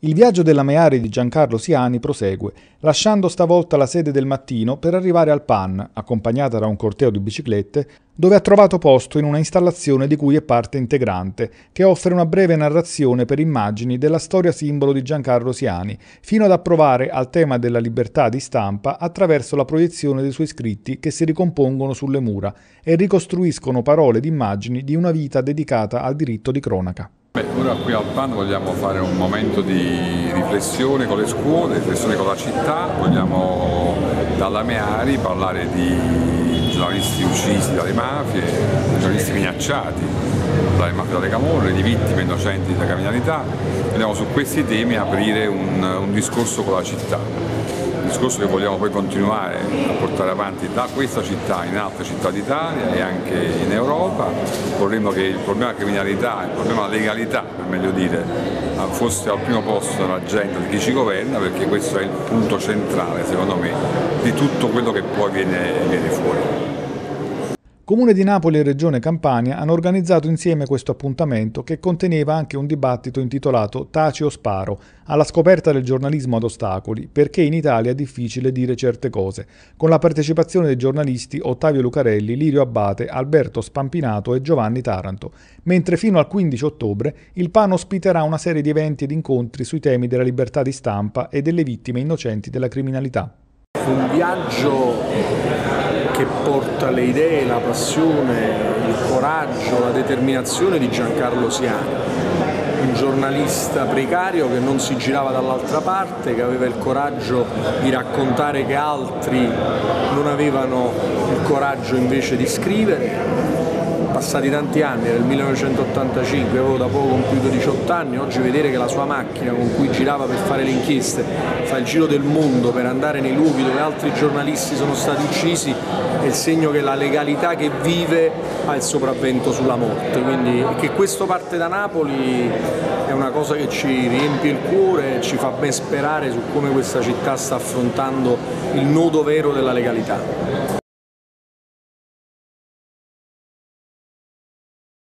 Il viaggio della Mehari di Giancarlo Siani prosegue, lasciando stavolta la sede del mattino per arrivare al PAN, accompagnata da un corteo di biciclette, dove ha trovato posto in una installazione di cui è parte integrante, che offre una breve narrazione per immagini della storia simbolo di Giancarlo Siani, fino ad approdare al tema della libertà di stampa attraverso la proiezione dei suoi scritti che si ricompongono sulle mura e ricostruiscono parole ed immagini di una vita dedicata al diritto di cronaca. Beh, ora qui al PAN vogliamo fare un momento di riflessione con le scuole, riflessione con la città, vogliamo dalla Mehari parlare di giornalisti uccisi dalle mafie, giornalisti minacciati dalle mafie, dalle Camorre, di vittime innocenti della criminalità. Vogliamo su questi temi aprire un discorso con la città, un discorso che vogliamo poi continuare a portare avanti da questa città in altre città d'Italia e anche in Europa. Vorremmo che il problema della criminalità, il problema della legalità, per meglio dire, fosse al primo posto nell'agenda di chi ci governa, perché questo è il punto centrale, secondo me, di tutto quello che poi viene fuori. Comune di Napoli e Regione Campania hanno organizzato insieme questo appuntamento che conteneva anche un dibattito intitolato Tace o Sparo, alla scoperta del giornalismo ad ostacoli, perché in Italia è difficile dire certe cose, con la partecipazione dei giornalisti Ottavio Lucarelli, Lirio Abbate, Alberto Spampinato e Giovanni Taranto, mentre fino al 15 ottobre il PAN ospiterà una serie di eventi ed incontri sui temi della libertà di stampa e delle vittime innocenti della criminalità. Un viaggio che porta le idee, la passione, il coraggio, la determinazione di Giancarlo Siani, un giornalista precario che non si girava dall'altra parte, che aveva il coraggio di raccontare che altri non avevano il coraggio invece di scrivere. Passati tanti anni, nel 1985, avevo da poco compiuto 18 anni, oggi vedere che la sua macchina con cui girava per fare le inchieste fa il giro del mondo per andare nei luoghi dove altri giornalisti sono stati uccisi è il segno che la legalità che vive ha il sopravvento sulla morte. Quindi che questo parte da Napoli è una cosa che ci riempie il cuore e ci fa ben sperare su come questa città sta affrontando il nodo vero della legalità.